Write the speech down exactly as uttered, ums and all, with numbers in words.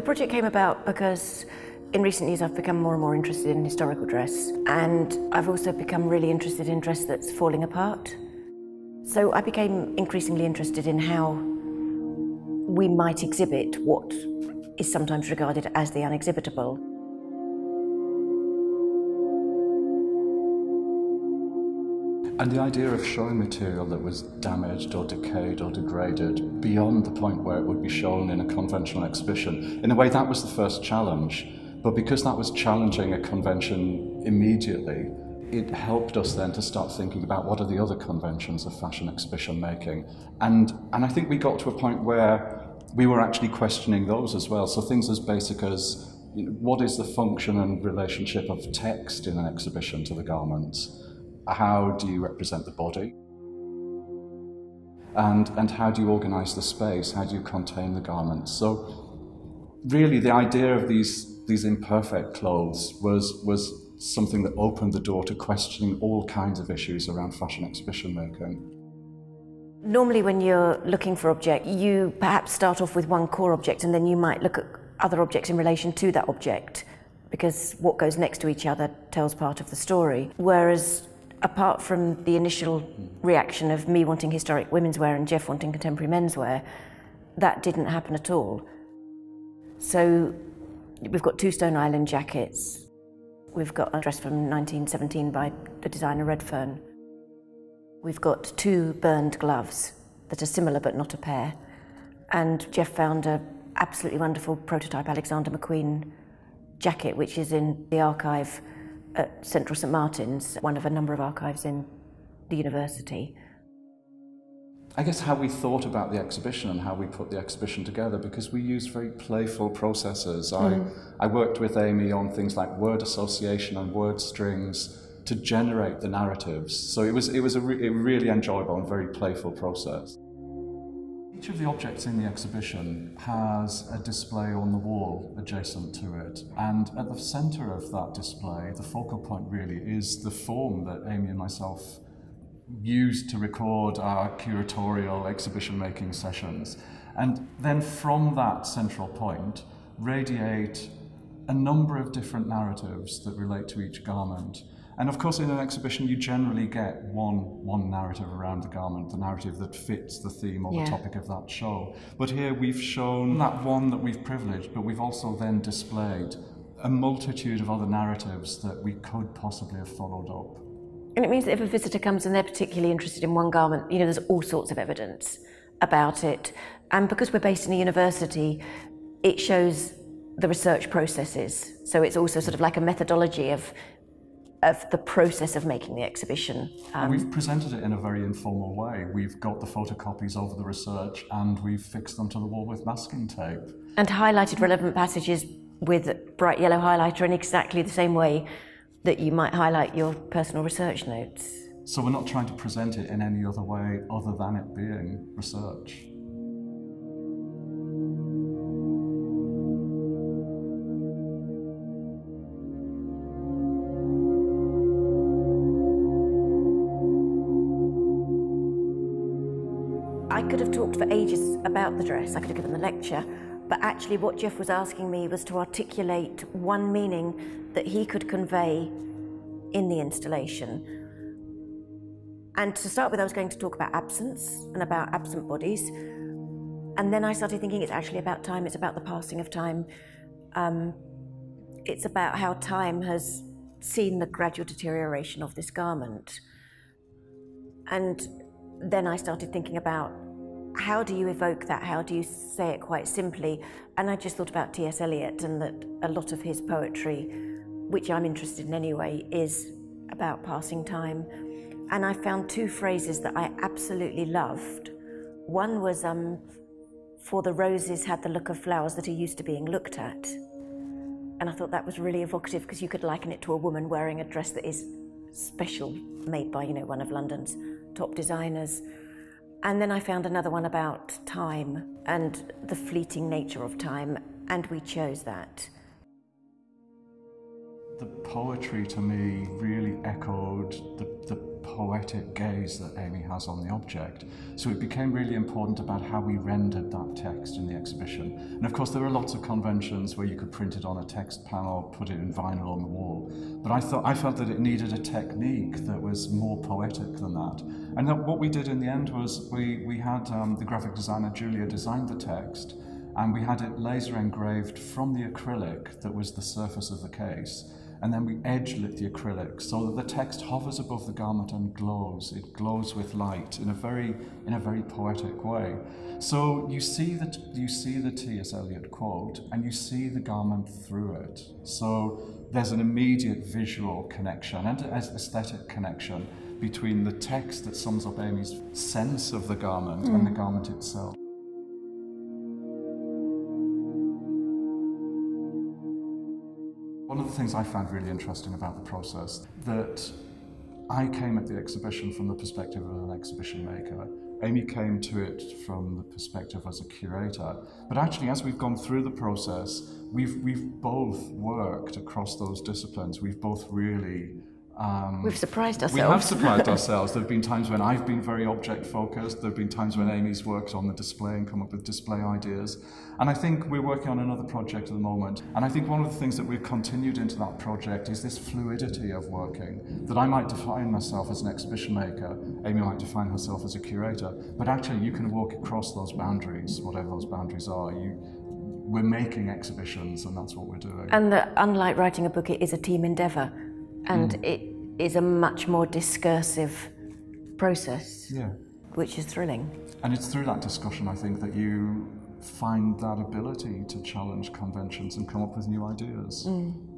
The project came about because in recent years I've become more and more interested in historical dress, and I've also become really interested in dress that's falling apart. So I became increasingly interested in how we might exhibit what is sometimes regarded as the unexhibitable. And the idea of showing material that was damaged or decayed or degraded beyond the point where it would be shown in a conventional exhibition, in a way that was the first challenge. But because that was challenging a convention immediately, it helped us then to start thinking about what are the other conventions of fashion exhibition making. And, and I think we got to a point where we were actually questioning those as well. So things as basic as, you know, what is the function and relationship of text in an exhibition to the garments? How do you represent the body? And, and how do you organise the space? How do you contain the garments? So really the idea of these, these imperfect clothes was, was something that opened the door to questioning all kinds of issues around fashion exhibition making. Normally when you're looking for an object, you perhaps start off with one core object and then you might look at other objects in relation to that object, because what goes next to each other tells part of the story. Whereas apart from the initial reaction of me wanting historic women's wear and Jeff wanting contemporary men's wear, that didn't happen at all. So we've got two Stone Island jackets. We've got a dress from nineteen seventeen by the designer Redfern. We've got two burned gloves that are similar but not a pair. And Jeff found an absolutely wonderful prototype Alexander McQueen jacket, which is in the archive at Central Saint Martins, one of a number of archives in the university. I guess how we thought about the exhibition and how we put the exhibition together, because we used very playful processes. Mm. I, I worked with Amy on things like word association and word strings to generate the narratives. So it was, it was a, re a really enjoyable and very playful process. Each of the objects in the exhibition has a display on the wall adjacent to it, and at the centre of that display, the focal point really is the form that Amy and myself used to record our curatorial exhibition-making sessions. And then from that central point radiate a number of different narratives that relate to each garment. And of course, in an exhibition, you generally get one, one narrative around the garment, the narrative that fits the theme or yeah. the topic of that show. But here we've shown that one that we've privileged, but we've also then displayed a multitude of other narratives that we could possibly have followed up. And it means that if a visitor comes and they're particularly interested in one garment, you know, there's all sorts of evidence about it. And because we're based in a university, it shows the research processes. So it's also sort of like a methodology of of the process of making the exhibition. Um, we've presented it in a very informal way. We've got the photocopies of the research and we've fixed them to the wall with masking tape. And highlighted relevant passages with bright yellow highlighter in exactly the same way that you might highlight your personal research notes. So we're not trying to present it in any other way other than it being research. I could have talked for ages about the dress, I could have given a lecture, but actually what Jeff was asking me was to articulate one meaning that he could convey in the installation. And to start with, I was going to talk about absence and about absent bodies. And then I started thinking it's actually about time, it's about the passing of time. Um, it's about how time has seen the gradual deterioration of this garment. And then I started thinking about how do you evoke that? How do you say it quite simply? And I just thought about T S Eliot, and that a lot of his poetry, which I'm interested in anyway, is about passing time. And I found two phrases that I absolutely loved. One was, um, for the roses had the look of flowers that are used to being looked at. And I thought that was really evocative, because you could liken it to a woman wearing a dress that is special, made by, you know, one of London's top designers. And then I found another one about time and the fleeting nature of time, and we chose that. The poetry to me really echoed the, the poetic gaze that Amy has on the object. So it became really important about how we rendered that text in the exhibition. And of course there were lots of conventions where you could print it on a text panel, put it in vinyl on the wall. But I thought I felt that it needed a technique that was more poetic than that. And that what we did in the end was we, we had um, the graphic designer Julia design the text, and we had it laser engraved from the acrylic that was the surface of the case. And then we edge lit the acrylic so that the text hovers above the garment and glows. It glows with light in a very, in a very poetic way. So you see the, you see the T S Eliot quote and you see the garment through it. So there's an immediate visual connection and an aesthetic connection between the text that sums up Amy's sense of the garment mm. and the garment itself. One of the things I found really interesting about the process, that I came at the exhibition from the perspective of an exhibition maker. Amy came to it from the perspective as a curator. But actually, as we've gone through the process, we've, we've both worked across those disciplines. We've both really... Um, We've surprised ourselves. We have surprised ourselves. There have been times when I've been very object-focused. There have been times when Amy's worked on the display and come up with display ideas. And I think we're working on another project at the moment. And I think one of the things that we've continued into that project is this fluidity of working, that I might define myself as an exhibition maker, Amy might define herself as a curator, but actually you can walk across those boundaries, whatever those boundaries are. You, we're making exhibitions, and that's what we're doing. And that, unlike writing a book, it is a team endeavour. And mm. it is a much more discursive process, yeah. which is thrilling. And it's through that discussion, I think, that you find that ability to challenge conventions and come up with new ideas. Mm.